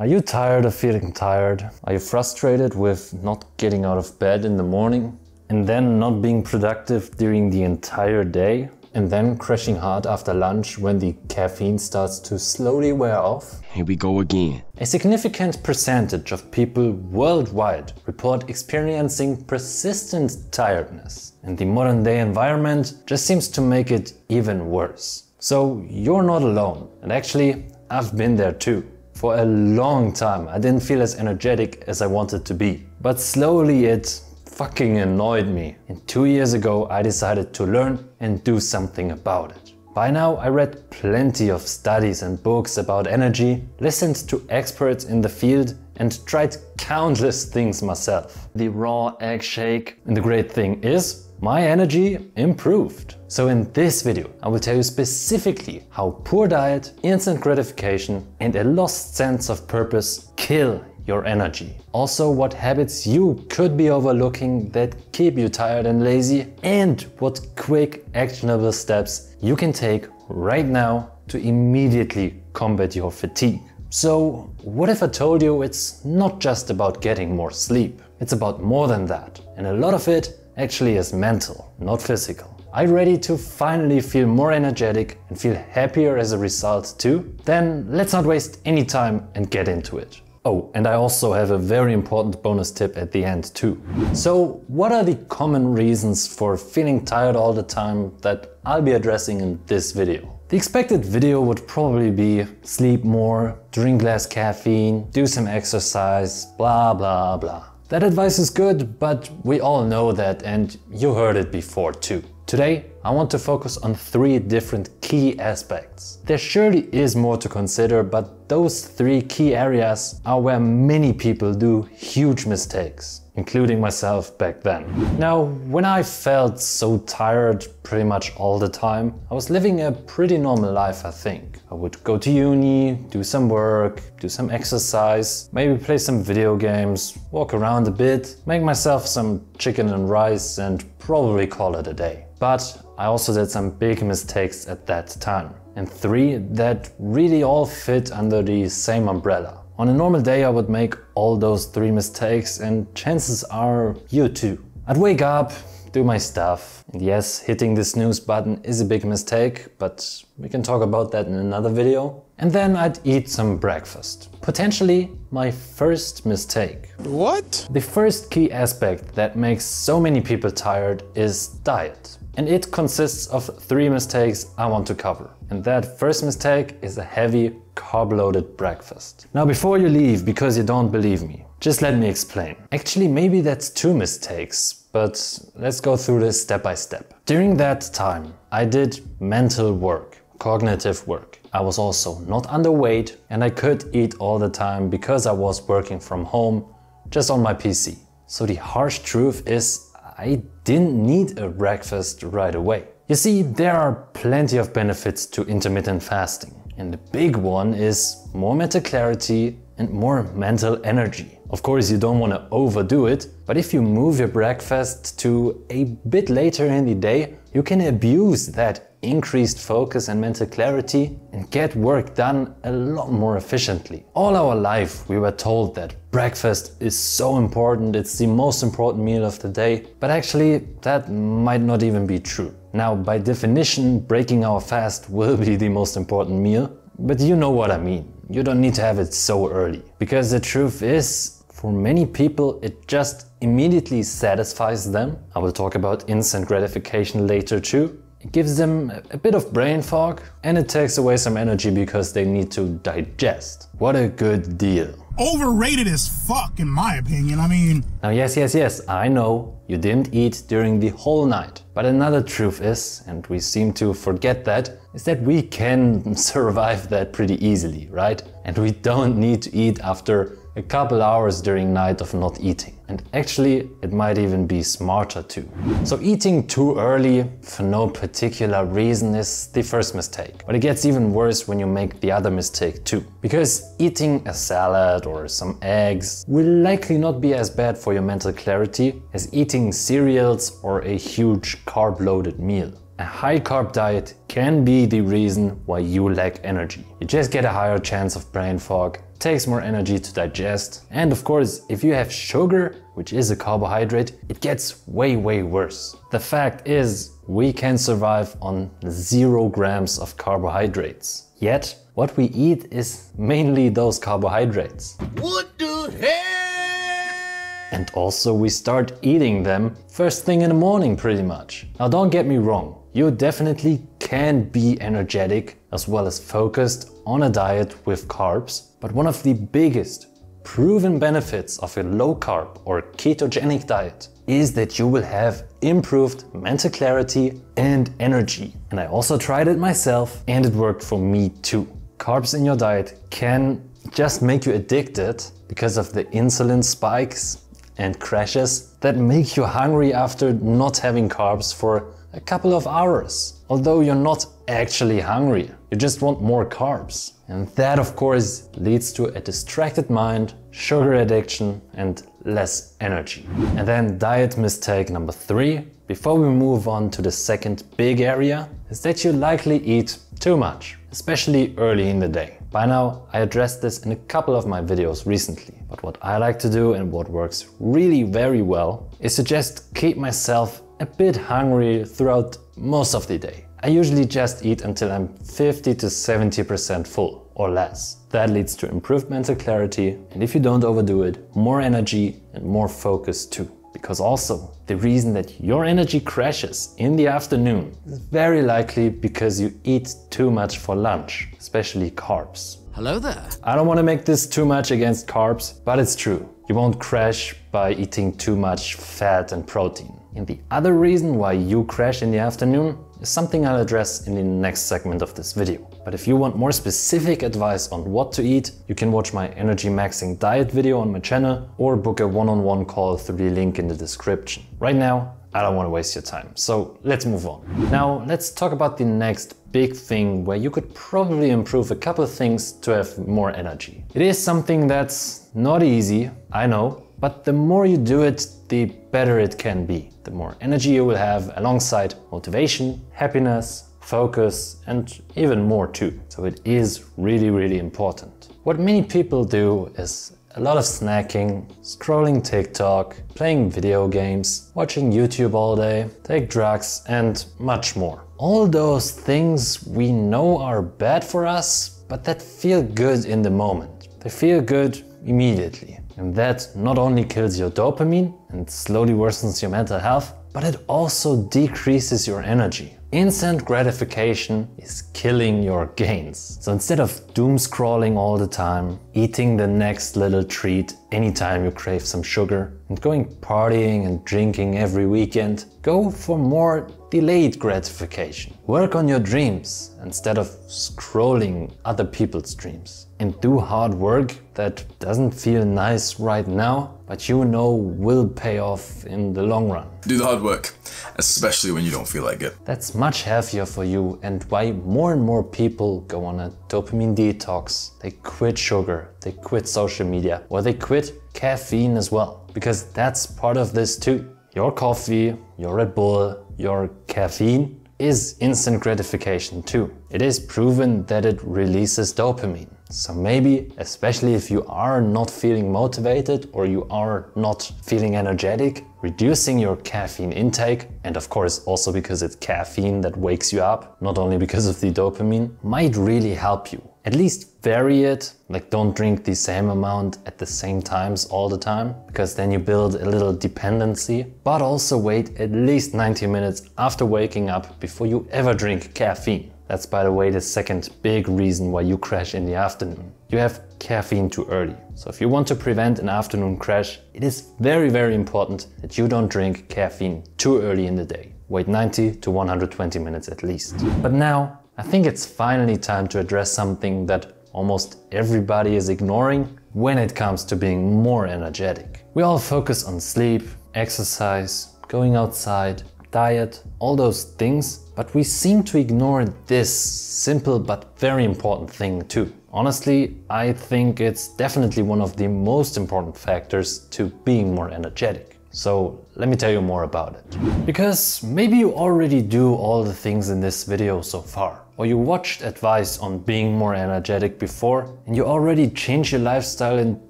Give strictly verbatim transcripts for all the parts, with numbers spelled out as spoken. Are you tired of feeling tired? Are you frustrated with not getting out of bed in the morning and then not being productive during the entire day and then crashing hard after lunch when the caffeine starts to slowly wear off? Here we go again. A significant percentage of people worldwide report experiencing persistent tiredness, and the modern day environment just seems to make it even worse. So you're not alone, and actually I've been there too. For a long time, I didn't feel as energetic as I wanted to be. But slowly it fucking annoyed me. And two years ago, I decided to learn and do something about it. By now, I read plenty of studies and books about energy, listened to experts in the field, and tried countless things myself. The raw egg shake. And the great thing is, my energy improved. So in this video, I will tell you specifically how poor diet, instant gratification, and a lost sense of purpose kill your energy. Also, what habits you could be overlooking that keep you tired and lazy, and what quick actionable steps you can take right now to immediately combat your fatigue. So what if I told you it's not just about getting more sleep? It's about more than that, and a lot of it actually is mental, not physical. Are you ready to finally feel more energetic and feel happier as a result too? Then let's not waste any time and get into it. Oh, and I also have a very important bonus tip at the end too. So what are the common reasons for feeling tired all the time that I'll be addressing in this video? The expected video would probably be sleep more, drink less caffeine, do some exercise, blah blah blah. That advice is good, but we all know that, and you heard it before too. Today, I want to focus on three different key aspects. There surely is more to consider, but those three key areas are where many people do huge mistakes, including myself back then. Now, when I felt so tired pretty much all the time, I was living a pretty normal life, I think. I would go to uni, do some work, do some exercise, maybe play some video games, walk around a bit, make myself some chicken and rice, and probably call it a day. But I also did some big mistakes at that time, and three that really all fit under the same umbrella. On a normal day, I would make all those three mistakes, and chances are you too. I'd wake up, do my stuff, and yes, hitting the snooze button is a big mistake, but we can talk about that in another video. And then I'd eat some breakfast. Potentially my first mistake. What? The first key aspect that makes so many people tired is diet. And it consists of three mistakes I want to cover. And that first mistake is a heavy carb-loaded breakfast. Now, before you leave, because you don't believe me, just let me explain. Actually, maybe that's two mistakes, but let's go through this step by step. During that time, I did mental work, cognitive work. I was also not underweight, and I could eat all the time because I was working from home, just on my P C. So the harsh truth is, I didn't need a breakfast right away. You see, there are plenty of benefits to intermittent fasting, and the big one is more mental clarity and more mental energy. Of course, you don't want to overdo it, but if you move your breakfast to a bit later in the day, you can abuse that increased focus and mental clarity and get work done a lot more efficiently. All our life we were told that breakfast is so important, it's the most important meal of the day, but actually that might not even be true. Now, by definition, breaking our fast will be the most important meal, but you know what I mean. You don't need to have it so early, because the truth is, for many people it just immediately satisfies them. I will talk about instant gratification later too. It gives them a bit of brain fog, and it takes away some energy because they need to digest. What a good deal. Overrated as fuck, in my opinion, I mean... Now yes, yes, yes, I know, you didn't eat during the whole night. But another truth is, and we seem to forget that, is that we can survive that pretty easily, right? And we don't need to eat after a couple hours during night of not eating. And actually, it might even be smarter too. So eating too early for no particular reason is the first mistake. But it gets even worse when you make the other mistake too. Because eating a salad or some eggs will likely not be as bad for your mental clarity as eating cereals or a huge carb-loaded meal. A high carb diet can be the reason why you lack energy. You just get a higher chance of brain fog, takes more energy to digest, and of course, if you have sugar, which is a carbohydrate, it gets way, way worse. The fact is, we can survive on zero grams of carbohydrates. Yet, what we eat is mainly those carbohydrates. What the hell? And also, we start eating them first thing in the morning, pretty much. Now, don't get me wrong. You definitely can be energetic as well as focused on a diet with carbs, but one of the biggest proven benefits of a low-carb or ketogenic diet is that you will have improved mental clarity and energy. And I also tried it myself and it worked for me too. Carbs in your diet can just make you addicted because of the insulin spikes and crashes that make you hungry after not having carbs for a couple of hours, although you're not actually hungry. You just want more carbs. And that, of course, leads to a distracted mind, sugar addiction, and less energy. And then diet mistake number three, before we move on to the second big area, is that you likely eat too much, especially early in the day. By now, I addressed this in a couple of my videos recently. But what I like to do and what works really very well is to just keep myself a bit hungry throughout most of the day. I usually just eat until I'm fifty to seventy percent full or less. That leads to improved mental clarity, and if you don't overdo it, more energy and more focus too. Because also, the reason that your energy crashes in the afternoon is very likely because you eat too much for lunch, especially carbs. Hello there. I don't want to make this too much against carbs, but it's true. You won't crash by eating too much fat and protein. And the other reason why you crash in the afternoon is something I'll address in the next segment of this video. But if you want more specific advice on what to eat, you can watch my Energy Maxxing diet video on my channel or book a one-on-one call through the link in the description. Right now, I don't want to waste your time, so let's move on. Now, let's talk about the next big thing where you could probably improve a couple of things to have more energy. It is something that's not easy, I know, but the more you do it, the better it can be. The more energy you will have alongside motivation, happiness, focus, and even more too. So it is really, really important. What many people do is a lot of snacking, scrolling TikTok, playing video games, watching YouTube all day, take drugs, and much more. All those things we know are bad for us, but that feel good in the moment. They feel good immediately. And that not only kills your dopamine and slowly worsens your mental health, but it also decreases your energy. Instant gratification is killing your gains. So instead of doom scrolling all the time, eating the next little treat anytime you crave some sugar, and going partying and drinking every weekend, go for more delayed gratification. Work on your dreams instead of scrolling other people's dreams. And do hard work that doesn't feel nice right now, but you know will pay off in the long run. Do the hard work, especially when you don't feel like it. That's much healthier for you and why more and more people go on a dopamine detox. They quit sugar, they quit social media, or they quit caffeine as well. Because that's part of this too. Your coffee, your Red Bull, your caffeine is instant gratification too. It is proven that it releases dopamine. So maybe, especially if you are not feeling motivated or you are not feeling energetic, reducing your caffeine intake, and of course also because it's caffeine that wakes you up, not only because of the dopamine, might really help you. At least vary it, like don't drink the same amount at the same times all the time, because then you build a little dependency. But also wait at least ninety minutes after waking up before you ever drink caffeine. That's, by the way, the second big reason why you crash in the afternoon. You have caffeine too early. So if you want to prevent an afternoon crash, it is very, very important that you don't drink caffeine too early in the day. Wait ninety to one hundred twenty minutes at least. But now, I think it's finally time to address something that almost everybody is ignoring when it comes to being more energetic. We all focus on sleep, exercise, going outside, diet, all those things, but we seem to ignore this simple but very important thing too. Honestly, I think it's definitely one of the most important factors to being more energetic. So let me tell you more about it. Because maybe you already do all the things in this video so far, or you watched advice on being more energetic before and you already change your lifestyle and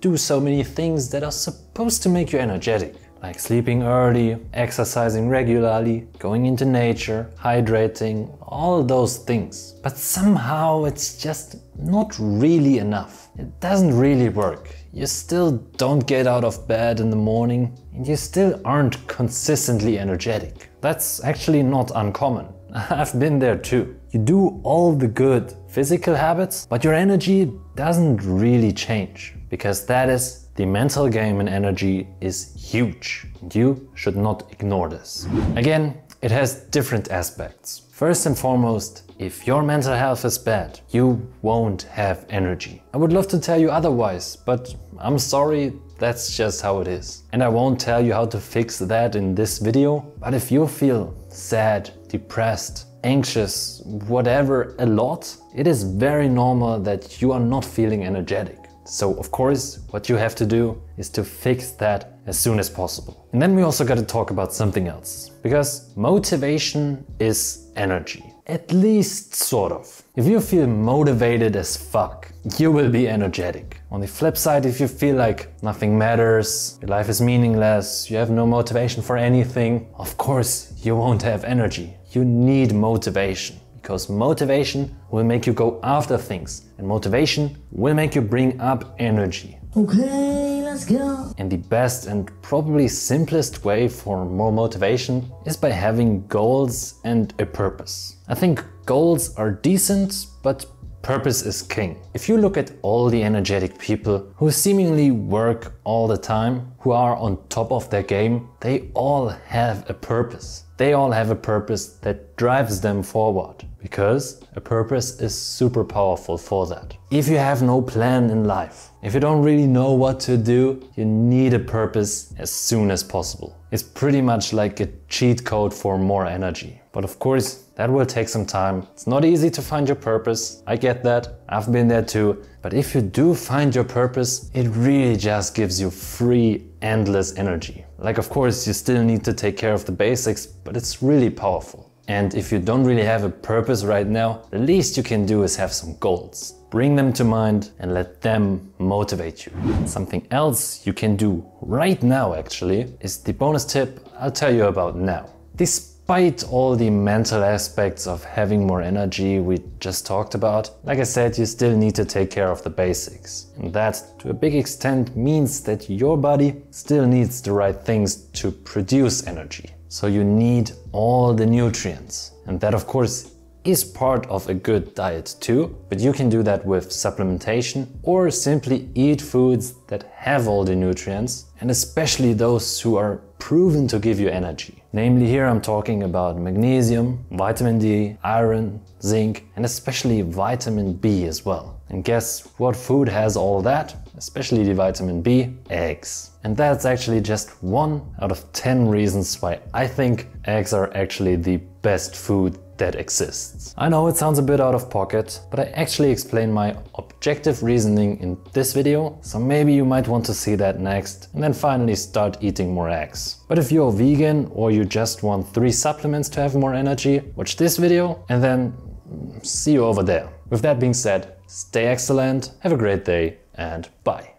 do so many things that are supposed to make you energetic, like sleeping early, exercising regularly, going into nature, hydrating, all those things. But somehow it's just not really enough. It doesn't really work. You still don't get out of bed in the morning and you still aren't consistently energetic. That's actually not uncommon. I've been there too. You do all the good physical habits, but your energy doesn't really change, because that is the mental game, and energy is huge. You should not ignore this. Again, it has different aspects. First and foremost, if your mental health is bad, you won't have energy. I would love to tell you otherwise, but I'm sorry, that's just how it is. And I won't tell you how to fix that in this video, but if you feel sad, depressed, anxious, whatever, a lot, it is very normal that you are not feeling energetic. So of course, what you have to do is to fix that as soon as possible. And then we also got to talk about something else, because motivation is energy. At least sort of. If you feel motivated as fuck, you will be energetic. On the flip side, if you feel like nothing matters, your life is meaningless, you have no motivation for anything, of course you won't have energy. You need motivation. Because motivation will make you go after things, and motivation will make you bring up energy. Okay, let's go. And the best and probably simplest way for more motivation is by having goals and a purpose. I think goals are decent, but purpose is king. If you look at all the energetic people who seemingly work all the time, who are on top of their game, they all have a purpose. They all have a purpose that drives them forward, because a purpose is super powerful for that. If you have no plan in life, if you don't really know what to do, you need a purpose as soon as possible. It's pretty much like a cheat code for more energy. But of course, that will take some time. It's not easy to find your purpose. I get that. I've been there too. But if you do find your purpose, it really just gives you free, endless energy. Like, of course, you still need to take care of the basics, but it's really powerful. And if you don't really have a purpose right now, the least you can do is have some goals. Bring them to mind and let them motivate you. Something else you can do right now, actually, is the bonus tip I'll tell you about now. This Despite all the mental aspects of having more energy we just talked about, like I said, you still need to take care of the basics. And that, to a big extent, means that your body still needs the right things to produce energy. So you need all the nutrients. And that, of course, is part of a good diet too, but you can do that with supplementation or simply eat foods that have all the nutrients, and especially those who are proven to give you energy. Namely, here I'm talking about magnesium, vitamin D, iron, zinc, and especially vitamin B as well. And guess what food has all that? Especially the vitamin B? Eggs. And that's actually just one out of ten reasons why I think eggs are actually the best food that exists. I know it sounds a bit out of pocket, but I actually explain my objective reasoning in this video, so maybe you might want to see that next and then finally start eating more eggs. But if you're vegan or you just want three supplements to have more energy, watch this video and then see you over there. With that being said, stay excellent, have a great day, and bye.